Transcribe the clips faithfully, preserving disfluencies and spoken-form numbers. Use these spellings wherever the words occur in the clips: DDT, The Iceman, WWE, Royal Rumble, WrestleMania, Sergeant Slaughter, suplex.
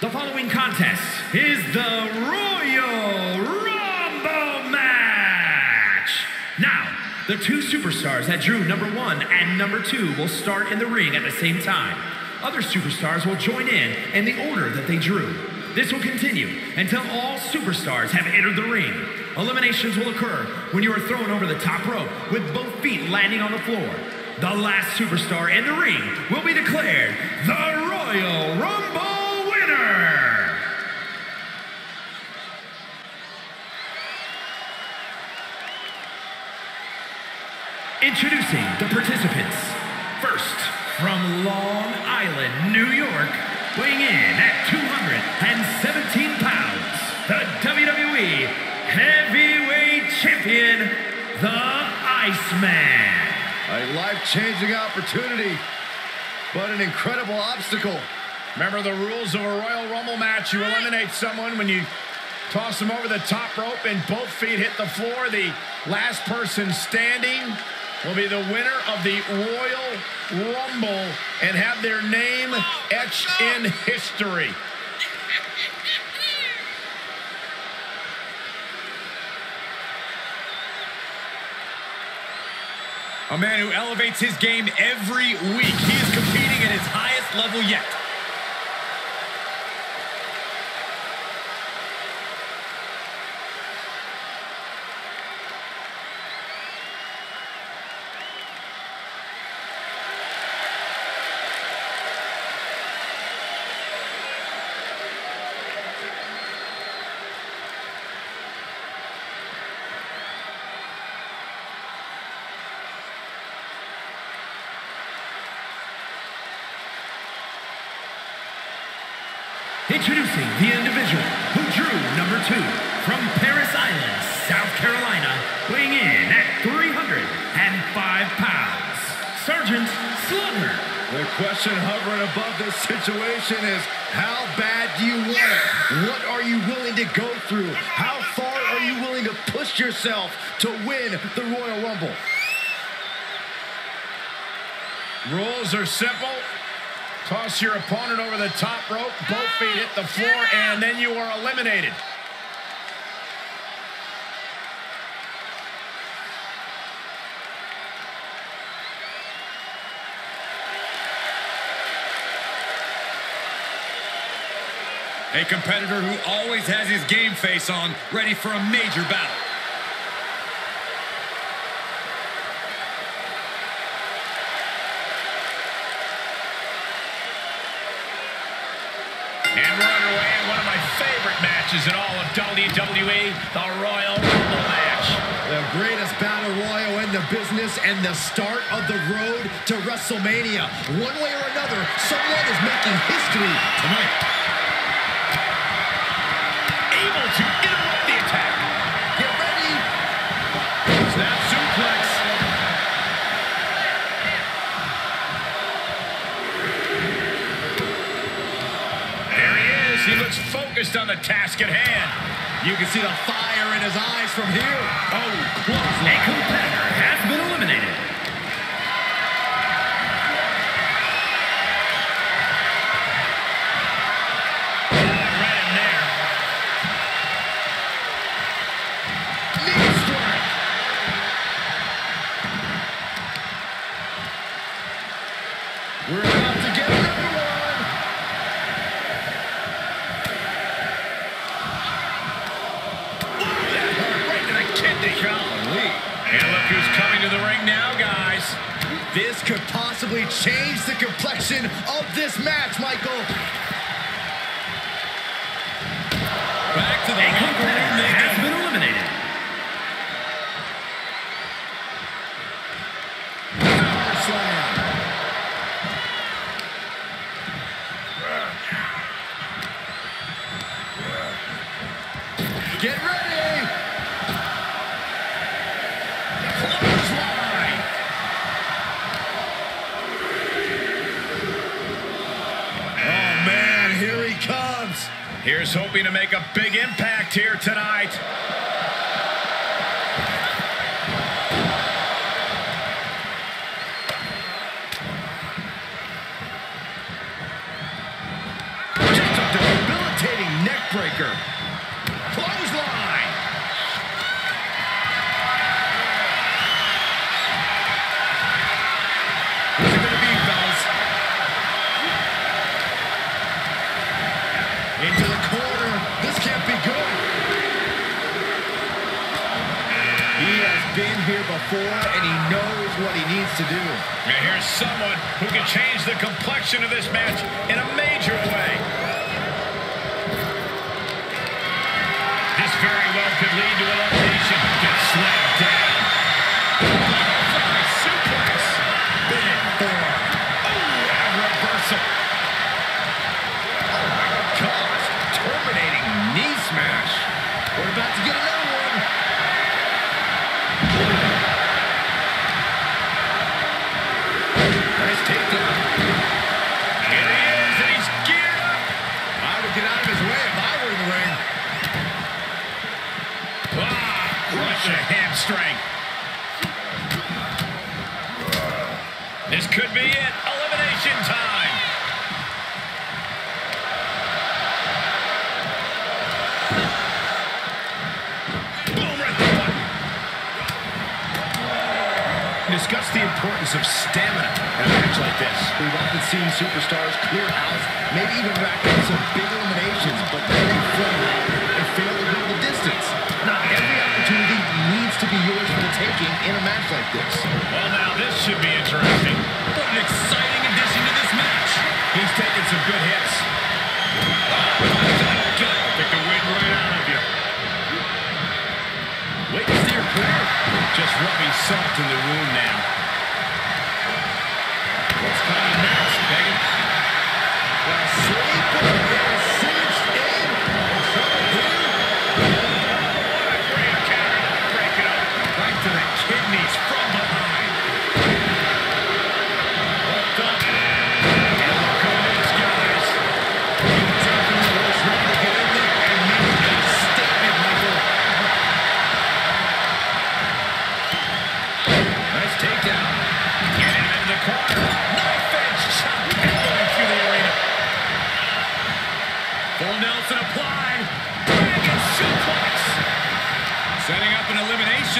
The following contest is the Royal Rumble match. Now, the two superstars that drew number one and number two will start in the ring at the same time. Other superstars will join in in the order that they drew. This will continue until all superstars have entered the ring. Eliminations will occur when you are thrown over the top rope with both feet landing on the floor. The last superstar in the ring will be declared the Royal Rumble. Introducing the participants. First, from Long Island, New York, weighing in at two hundred seventeen pounds, the W W E Heavyweight Champion, the Iceman. A life-changing opportunity, but an incredible obstacle. Remember the rules of a Royal Rumble match. You eliminate someone when you toss them over the top rope and both feet hit the floor. The last person standing will be the winner of the Royal Rumble and have their name etched in history. A man who elevates his game every week. He is competing at his highest level yet. Introducing the individual who drew number two from Paris Island, South Carolina, weighing in at three hundred five pounds, Sergeant Slaughter. The question hovering above this situation is, how bad do you want it? What are you willing to go through? How far are you willing to push yourself to win the Royal Rumble? Rules are simple. Toss your opponent over the top rope, both feet hit the floor, and then you are eliminated. A competitor who always has his game face on, ready for a major battle. Favorite matches in all of W W E, the Royal Rumble match. The greatest battle royal in the business and the start of the road to WrestleMania. One way or another, someone is making history tonight. Able to interrupt the attack. Get ready. Snap suplex. There he is. He looks focused on the task at hand. You can see the fire in his eyes from here. Oh, close. A competitor has been eliminated. Right in there. Knee strike. We're about to get another one. And look who's coming to the ring now, guys. This could possibly change the complexion of this match, Michael. Back to the ring. They have been eliminated. Power slam. Get ready. Here's hoping to make a big impact here tonight. Just a backbreaker. Clothesline. What's it gonna be, fellas? Into the corner. This can't be good. He has been here before, and he knows what he needs to do. And here's someone who can change the complexion of this match in a major way. Very well could lead to a location. Gets slammed down. Butterfly suplex. Big four. Oh, and reversal. Oh, my gosh. Terminating knee smash. We're about to get another one. Nice takedown. It is, and he's geared up. I would get out of his way if I were in the ring. Crush a hamstring. This could be it. Elimination time. Boom, right there. Discuss the importance of stamina in a match like this. We've often seen superstars clear out, maybe even rack up some big eliminations, but then they flare out and fail to go the distance. Not every opportunity needs to be yours for the taking in a match like this. Well, now this should be interesting. What an exciting addition to this match. He's taking some good hits. Pick the wind right out of you. Wait to steer clear. Just rubbing salt in the wound now. What's coming next, Megan? Well, sleep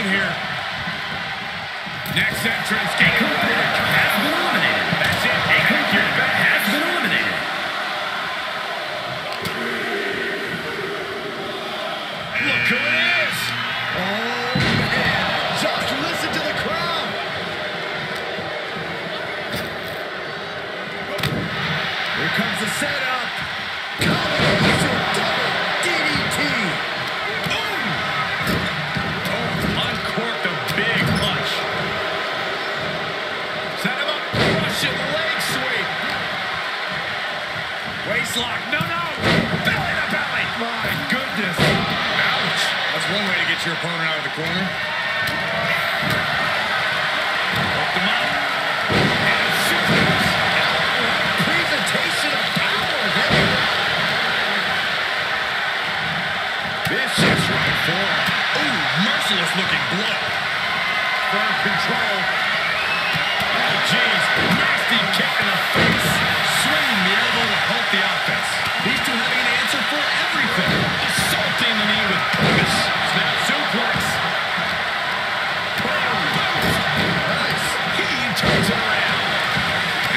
here. Next entrance, getting eliminated. Has been eliminated. That's it. Hey, your bet has been eliminated. Look who it is. Oh, man. Just listen to the crowd. Here comes the setup. Combination double D D T. Lock. No, no! Belly to belly! My goodness! Ouch! That's one way to get your opponent out of the corner. Lift him up. And a suplex. Presentation of power there. Vicious right forward. Ooh, merciless looking blow. Firm control. Oh, jeez. Nasty kick in the face. Swinging the elbow to help the offense. These two having an answer for everything. Assaulting the knee with purpose. Snap suplex. Nice. He turns it around.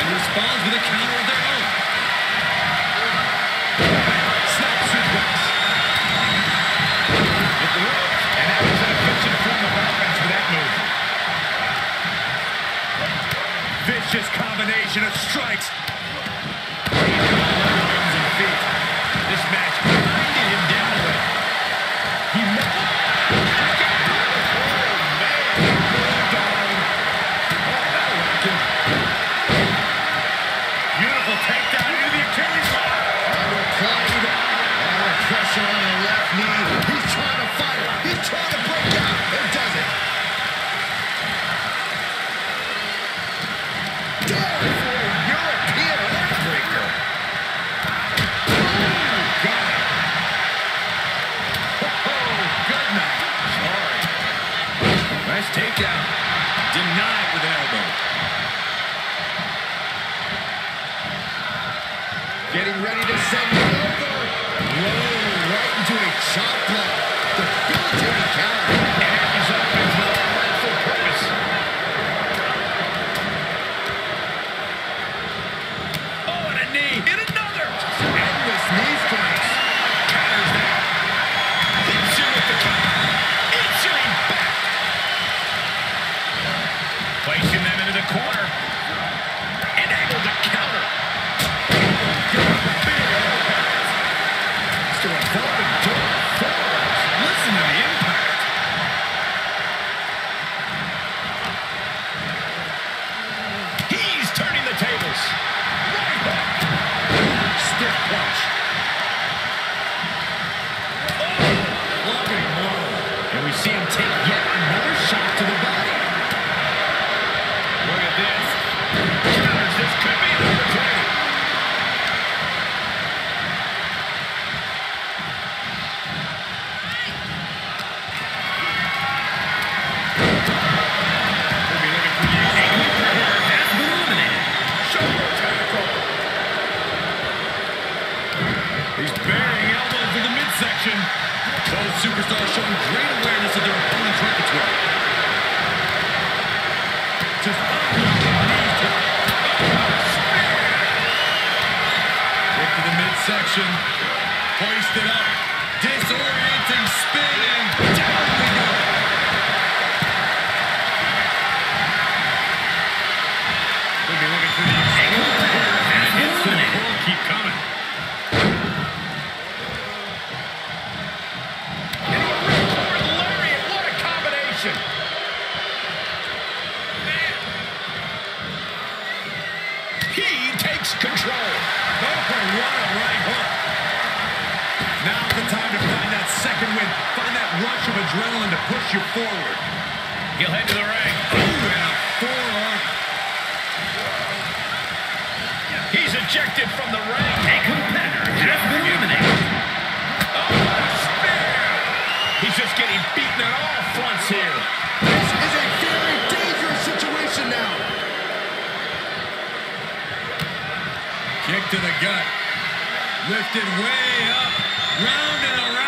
And responds with a counter of their own. Snap suplex. Hit the rope. And that was an efficient form of offense for that move. Vicious combination of strikes. This match grinded him down a bit. He met it. Oh, man. Oh, that worked him. Beautiful takedown into the Achilles line. Oh, applied. Oh, pressure on the left knee. He's trying to fight it. He's trying to break out. It does it. Down. Takedown. Denied with an elbow. Getting ready to send it over. Whoa, right into a chop block. Debilitating counter. And it is up as well for Wrestle Curtis. Oh, and a knee. And another. Endless knee strikes. Counters that. Hits you with the counter. Injuring back. Placing them into the corner. And able to counter. See him take yet another shot to the body. Look at this. Counters. This could be the opportunity. We'll be looking for you. Angry player has been eliminated. Shoulder tackle. He's burying elbows in the midsection. Both superstars showing great awareness of their opponent's repertoire. Just unlock the knees to it to the midsection. Hoist it up. Disorienting spin and down we go. We'll be looking for the angle here. And hits to the goal. Keep coming. Adrenaline to push you forward. He'll head to the ring. Ooh, and a forearm. He's ejected from the ring. A competitor has been eliminated. Oh, what a spear! He's just getting beaten on all fronts here. This is a very dangerous situation now. Kick to the gut. Lifted way up. Round and around.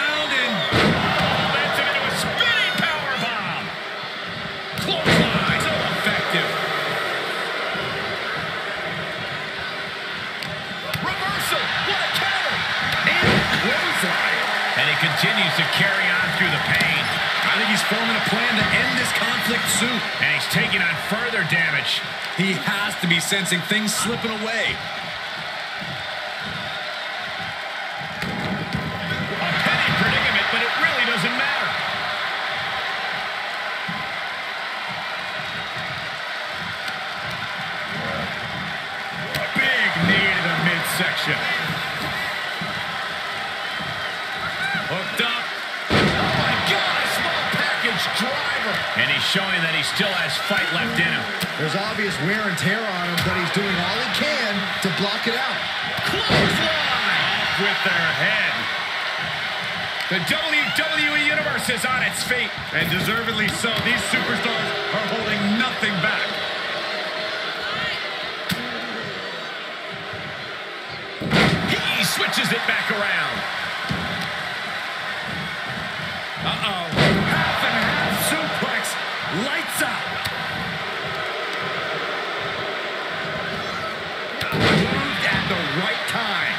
Continues to carry on through the pain. I think he's forming a plan to end this conflict soon. And he's taking on further damage. He has to be sensing things slipping away. A petty predicament, but it really doesn't matter. A big knee to the midsection. Hooked up. Oh, my God, a small package driver. And he's showing that he still has fight left in him. There's obvious wear and tear on him, but he's doing all he can to block it out. Clothesline. Off with their head. The W W E Universe is on its feet. And deservedly so. These superstars are holding nothing back. He switches it back around. Uh-oh. Half and half suplex. Lights up. Moved at the right time.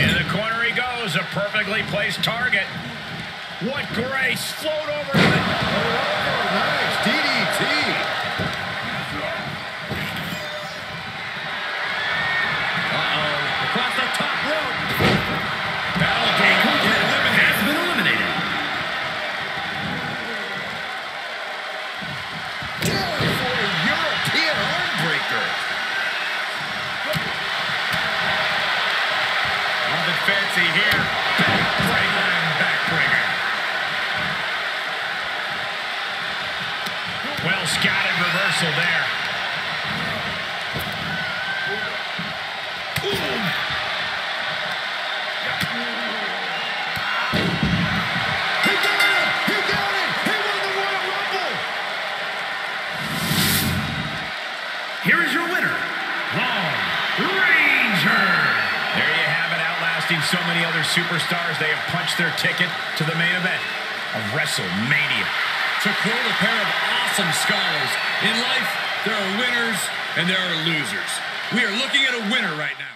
Into the corner he goes. A perfectly placed target. What grace. Float over the nice D D T. Scouted reversal there. Ooh. He got it! He got it! He won the Royal Rumble! Here is your winner, Long. punching so many other superstars, they have punched their ticket to the main event of WrestleMania. To quote a pair of awesome scholars, in life, there are winners and there are losers. We are looking at a winner right now.